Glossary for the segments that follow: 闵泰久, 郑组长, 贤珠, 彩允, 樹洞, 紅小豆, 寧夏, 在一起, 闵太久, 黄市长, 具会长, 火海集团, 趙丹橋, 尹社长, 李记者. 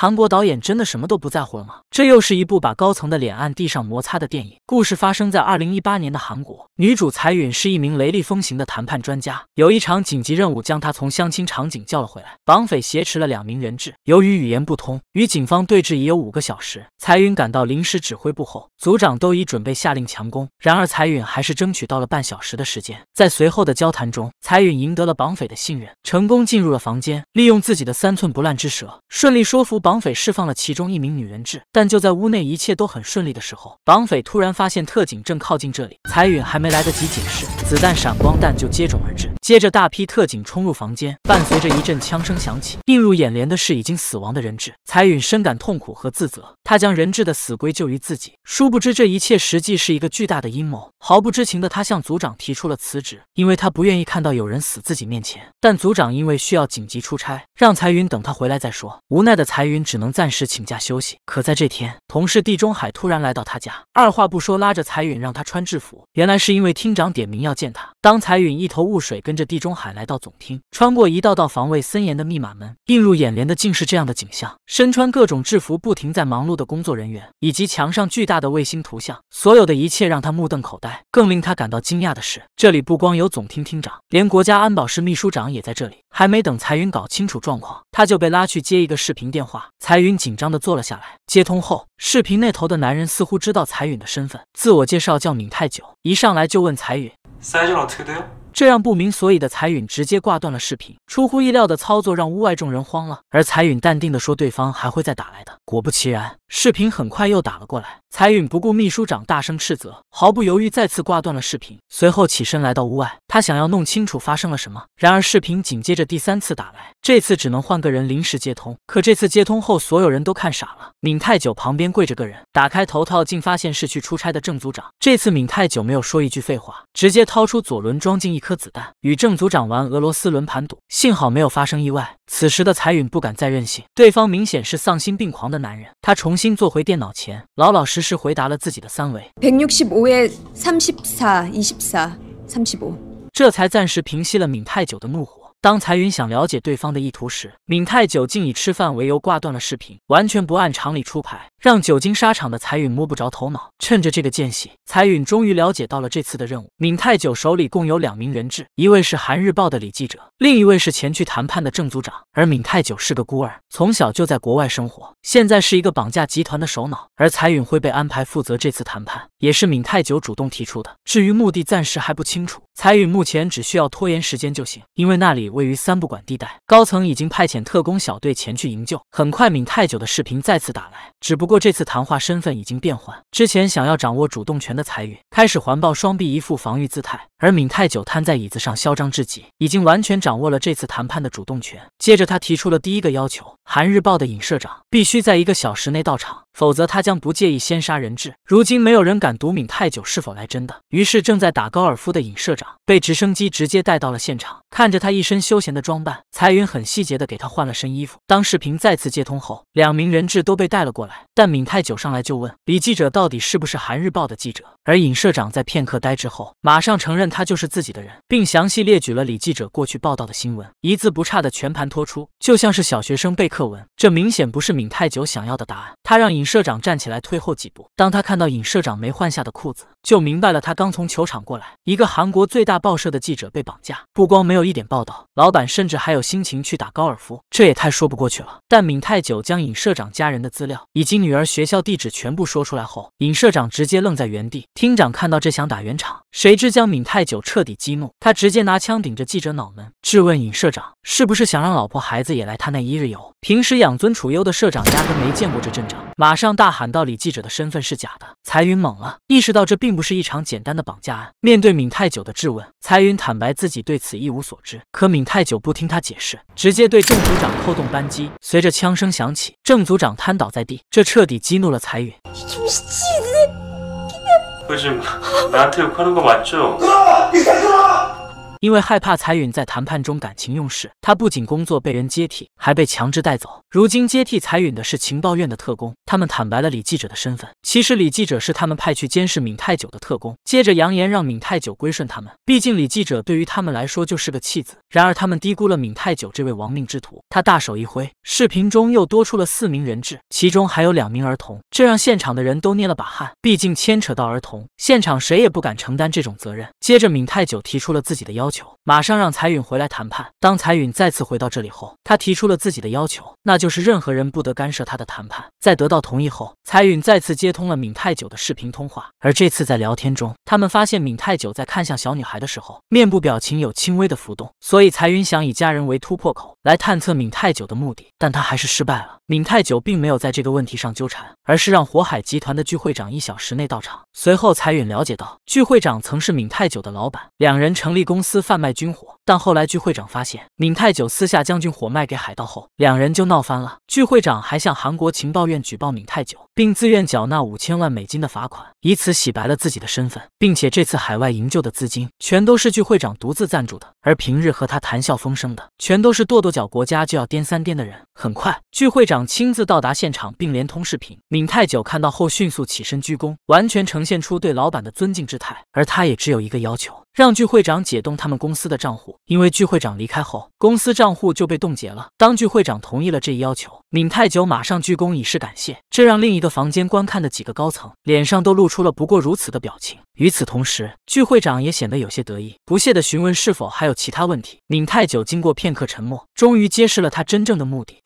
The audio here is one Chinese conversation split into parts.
韩国导演真的什么都不在乎了吗？这又是一部把高层的脸按地上摩擦的电影。故事发生在2018年的韩国，女主彩允是一名雷厉风行的谈判专家。有一场紧急任务将她从相亲场景叫了回来，绑匪挟持了2名人质。由于语言不通，与警方对峙已有5个小时。彩允赶到临时指挥部后，组长都已准备下令强攻，然而彩允还是争取到了半小时的时间。在随后的交谈中，彩允赢得了绑匪的信任，成功进入了房间，利用自己的3寸不烂之舌，顺利说服绑匪释放了其中1名女人质，但就在屋内一切都很顺利的时候，绑匪突然发现特警正靠近这里。彩允还没来得及解释，子弹闪光弹就接踵而至，接着大批特警冲入房间，伴随着一阵枪声响起，映入眼帘的是已经死亡的人质。彩允深感痛苦和自责，她将人质的死归咎于自己，殊不知这一切实际是一个巨大的阴谋。毫不知情的她向组长提出了辞职，因为她不愿意看到有人死自己面前。但组长因为需要紧急出差，让彩允等她回来再说。无奈的彩允只能暂时请假休息。可在这天，同事地中海突然来到他家，二话不说拉着彩允让她穿制服。原来是因为厅长点名要见他。当彩允一头雾水跟着地中海来到总厅，穿过一道道防卫森严的密码门，映入眼帘的竟是这样的景象：身穿各种制服不停在忙碌的工作人员，以及墙上巨大的卫星图像。所有的一切让他目瞪口呆。更令他感到惊讶的是，这里不光有总厅厅长，连国家安保室秘书长也在这里。还没等彩允搞清楚状况，他就被拉去接一个视频电话。彩允紧张地坐了下来，接通后，视频那头的男人似乎知道彩允的身份，自我介绍叫闵太久，一上来就问彩允这让不明所以的彩允直接挂断了视频。出乎意料的操作让屋外众人慌了，而彩允淡定地说对方还会再打来的。果不其然，视频很快又打了过来。彩允不顾秘书长大声斥责，毫不犹豫再次挂断了视频，随后起身来到屋外，他想要弄清楚发生了什么。然而视频紧接着第3次打来，这次只能换个人临时接通。可这次接通后，所有人都看傻了。闵太久旁边跪着个人，打开头套竟发现是去出差的郑组长。这次闵太久没有说一句废话，直接掏出左轮装进一颗子弹，与郑组长玩俄罗斯轮盘赌，幸好没有发生意外。此时的彩允不敢再任性，对方明显是丧心病狂的男人。他重新坐回电脑前，老老实实回答了自己的3围。165에 34, 24, 35，这才暂时平息了闵太久的怒火。当彩允想了解对方的意图时，闵太久竟以吃饭为由挂断了视频，完全不按常理出牌，让久经沙场的彩允摸不着头脑。趁着这个间隙，彩允终于了解到了这次的任务。闵太久手里共有2名人质，一位是韩日报的李记者，另一位是前去谈判的郑组长。而闵太久是个孤儿，从小就在国外生活，现在是一个绑架集团的首脑。而彩允会被安排负责这次谈判，也是闵太久主动提出的，至于目的暂时还不清楚。彩允目前只需要拖延时间就行，因为那里位于3不管地带，高层已经派遣特工小队前去营救。很快，闵太久的视频再次打来，只不过这次谈话身份已经变换。之前想要掌握主动权的彩允开始环抱双臂，一副防御姿态，而闵太久瘫在椅子上嚣张至极，已经完全掌握了这次谈判的主动权。接着他提出了第1个要求，韩日报的尹社长必须在1个小时内到场，否则他将不介意先杀人质。如今没有人敢赌闵太久是否来真的，于是正在打高尔夫的尹社长被直升机直接带到了现场。看着他一身休闲的装扮，彩允很细节地给他换了身衣服。当视频再次接通后，2名人质都被带了过来，但闵太久上来就问李记者到底是不是韩日报的记者，而尹社长在片刻呆滞后，马上承认他就是自己的人，并详细列举了李记者过去报道的新闻，一字不差的全盘托出，就像是小学生背课文。这明显不是闵太久想要的答案，他让尹社长站起来退后几步。当他看到尹社长没换下的裤子，就明白了他刚从球场过来。一个韩国最大报社的记者被绑架，不光没有一点报道，老板甚至还有心情去打高尔夫，这也太说不过去了。但闵太久将尹社长家人的资料以及女儿学校地址全部说出来后，尹社长直接愣在原地。厅长看到这想打圆场，谁知将闵太久彻底激怒，他直接拿枪顶着记者脑门质问尹社长是不是想让老婆孩子也来他那一日游。平时养尊处优的社长压根没见过这阵仗，马上大喊到李记者的身份是假的。彩允懵了，意识到这并不是一场简单的绑架案。面对闵太久的质问，彩允坦白自己对此一无所知，可闵太久不听他解释，直接对郑组长扣动扳机。随着枪声响起，郑组长瘫倒在地，这彻底激怒了彩允。因为害怕彩允在谈判中感情用事，他不仅工作被人接替，还被强制带走。如今接替彩允的是情报院的特工，他们坦白了李记者的身份。其实李记者是他们派去监视闵太久的特工，接着扬言让闵太久归顺他们。毕竟李记者对于他们来说就是个弃子。然而他们低估了闵太久这位亡命之徒。他大手一挥，视频中又多出了4名人质，其中还有2名儿童，这让现场的人都捏了把汗。毕竟牵扯到儿童，现场谁也不敢承担这种责任。接着闵太久提出了自己的要求，马上让彩允回来谈判。当彩允再次回到这里后，他提出了自己的要求，那就是任何人不得干涉他的谈判。在得到同意后，彩允再次接通了闵太久的视频通话，而这次在聊天中，他们发现闵太久在看向小女孩的时候，面部表情有轻微的浮动，所以彩允想以家人为突破口来探测闵太久的目的，但他还是失败了。闵太久并没有在这个问题上纠缠，而是让火海集团的具会长1小时内到场。随后彩允了解到，具会长曾是闵太久的老板，两人成立公司贩卖军火。但后来具会长发现闵太久私下将军火卖给海盗后，两人就闹翻了。具会长还向韩国情报院举报闵太久，并自愿缴纳5000万美金的罚款，以此洗白了自己的身份。并且这次海外营救的资金全都是具会长独自赞助的，而平日和他谈笑风生的全都是跺跺脚国家就要颠三颠的人。很快具会长亲自到达现场并连通视频，闵太久看到后迅速起身鞠躬，完全呈现出对老板的尊敬之态。而他也只有一个要求，让具会长解冻他们公司的账户，因为具会长离开后，公司账户就被冻结了。当具会长同意了这一要求，闵太久马上鞠躬以示感谢，这让另一个房间观看的几个高层脸上都露出了不过如此的表情。与此同时，具会长也显得有些得意，不屑地询问是否还有其他问题。闵太久经过片刻沉默，终于揭示了他真正的目的。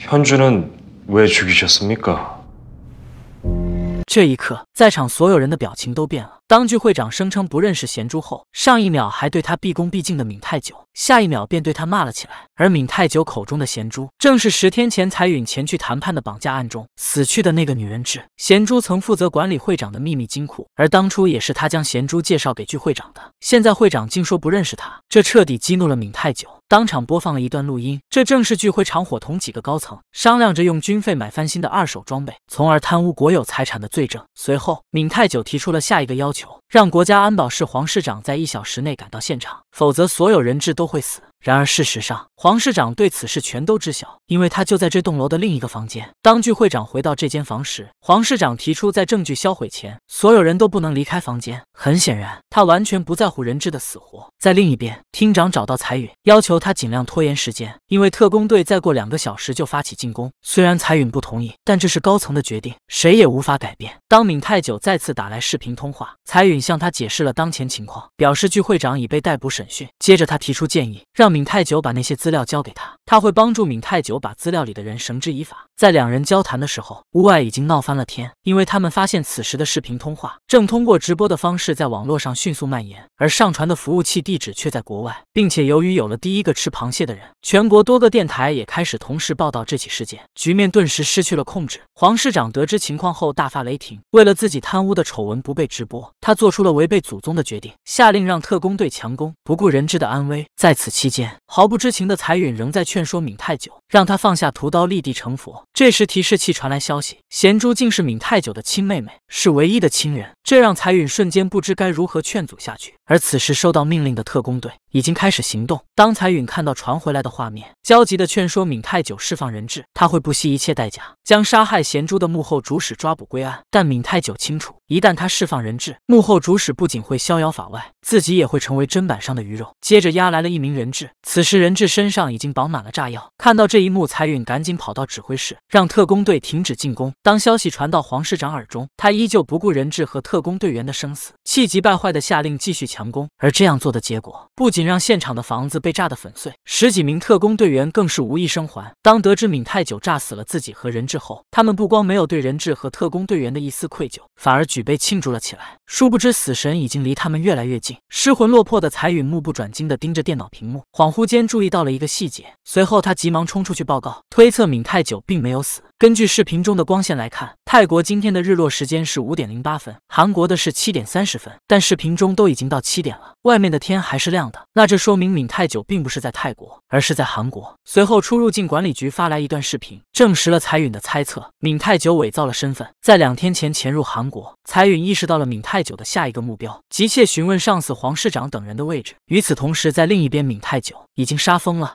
这一刻，在场所有人的表情都变了。当具会长声称不认识贤珠后，上一秒还对他毕恭毕敬的闵太久，下一秒便对他骂了起来。而闵太久口中的贤珠，正是10天前彩允前去谈判的绑架案中死去的那个女人质。贤珠曾负责管理会长的秘密金库，而当初也是他将贤珠介绍给具会长的。现在会长竟说不认识他，这彻底激怒了闵太久。当场播放了一段录音，这正是具会长伙同几个高层商量着用军费买翻新的2手装备，从而贪污国有财产的罪证。随后，闵太久提出了下一个要求，让国家安保室黄市长在1小时内赶到现场，否则所有人质都会死。然而事实上，黄市长对此事全都知晓，因为他就在这栋楼的另一个房间。当具会长回到这间房时，黄市长提出在证据销毁前，所有人都不能离开房间。很显然，他完全不在乎人质的死活。在另一边，厅长找到彩允，要求他尽量拖延时间，因为特工队再过2个小时就发起进攻。虽然彩允不同意，但这是高层的决定，谁也无法改变。当闵太久再次打来视频通话，彩允向他解释了当前情况，表示具会长已被逮捕审讯。接着他提出建议，让闵太久把那些资料交给他，他会帮助闵太久把资料里的人绳之以法。在两人交谈的时候，屋外已经闹翻了天，因为他们发现此时的视频通话正通过直播的方式在网络上迅速蔓延，而上传的服务器地址却在国外。并且由于有了第一个吃螃蟹的人，全国多个电台也开始同时报道这起事件，局面顿时失去了控制。黄市长得知情况后大发雷霆，为了自己贪污的丑闻不被直播，他做出了违背祖宗的决定，下令让特工队强攻，不顾人质的安危。在此期间，毫不知情的彩允仍在劝说闵太久，让他放下屠刀立地成佛。这时提示器传来消息，贤珠竟是闵太久的亲妹妹，是唯一的亲人，这让彩允瞬间不知该如何劝阻下去。而此时收到命令的特工队已经开始行动，当彩允看到传回来的画面，焦急地劝说闵太久释放人质，他会不惜一切代价将杀害贤珠的幕后主使抓捕归案。但闵太久清楚，一旦他释放人质，幕后主使不仅会逍遥法外，自己也会成为砧板上的鱼肉。接着押来了1名人质，此时人质身上已经绑满了炸药。看到这一幕，彩允赶紧跑到指挥室，让特工队停止进攻。当消息传到黄市长耳中，他依旧不顾人质和特工队员的生死，气急败坏的下令继续强攻。而这样做的结果，不仅让现场的房子被炸得粉碎，10几名特工队员更是无一生还。当得知闵太久炸死了自己和人质后，他们不光没有对人质和特工队员的一丝愧疚，反而举杯庆祝了起来。殊不知死神已经离他们越来越近。失魂落魄的彩允目不转睛地盯着电脑屏幕，恍惚间注意到了一个细节，随后他急忙冲出去报告，推测闵太久并没有死。根据视频中的光线来看，泰国今天的日落时间是5点08分，韩国的是7点30分，但视频中都已经到7点了，外面的天还是亮的。那这说明闽泰酒并不是在泰国，而是在韩国。随后，出入境管理局发来一段视频，证实了彩允的猜测：闽泰酒伪造了身份，在2天前潜入韩国。彩允意识到了闽泰酒的下一个目标，急切询问上司黄市长等人的位置。与此同时，在另一边，闽泰酒已经杀疯了。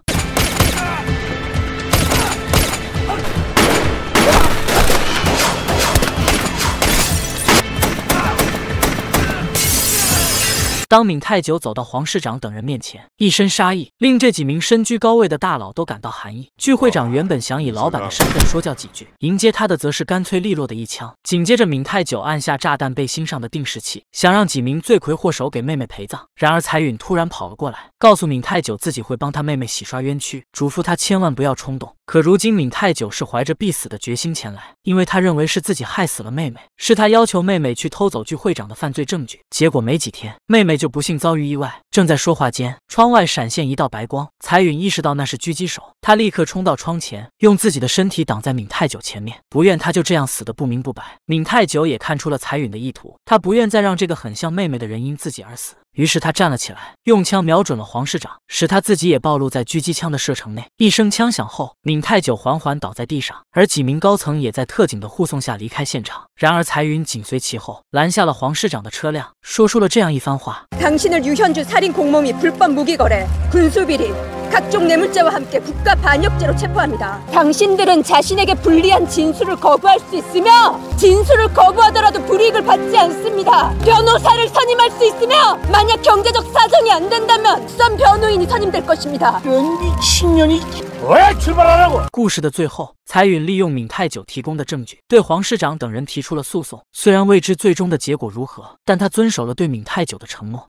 当闵泰久走到黄市长等人面前，一身杀意令这几名身居高位的大佬都感到寒意。具会长原本想以老板的身份说教几句，迎接他的则是干脆利落的一枪。紧接着，闵泰久按下炸弹背心上的定时器，想让几名罪魁祸首给妹妹陪葬。然而，彩允突然跑了过来，告诉闵泰久自己会帮他妹妹洗刷冤屈，嘱咐他千万不要冲动。可如今，闵泰久是怀着必死的决心前来，因为他认为是自己害死了妹妹，是他要求妹妹去偷走具会长的犯罪证据。结果没几天，妹妹 就不幸遭遇意外。正在说话间，窗外闪现一道白光，彩允意识到那是狙击手，她立刻冲到窗前，用自己的身体挡在闵泰久前面，不愿她就这样死得不明不白。闵泰久也看出了彩允的意图，他不愿再让这个很像妹妹的人因自己而死。 于是他站了起来，用枪瞄准了黄市长，使他自己也暴露在狙击枪的射程内。一声枪响后，闵泰久缓缓倒在地上，而几名高层也在特警的护送下离开现场。然而彩云紧随其后，拦下了黄市长的车辆，说出了这样一番话：당신을 유현주 살인 공범이 불법 무기 거래, 군수비리, 각종 뇌물죄와 함께 국가 반역죄로 체포합니다. 당신들은 자신에게 불리한 진술을 거부할 수 있으며, 진술을 거부하더라도 불이익을 받지 않습니다. 변호사를 선임할 수 있으며, 만약 경제적 사정이 안 된다면 수상 변호인이 선임될 것입니다. 연기 10년이 왜 출발하라고? 故事的最后， 彩允利用闵泰久提供的证据，对黄市长等人提出了诉讼。虽然未知最终的结果如何，但他遵守了对闵泰久的承诺。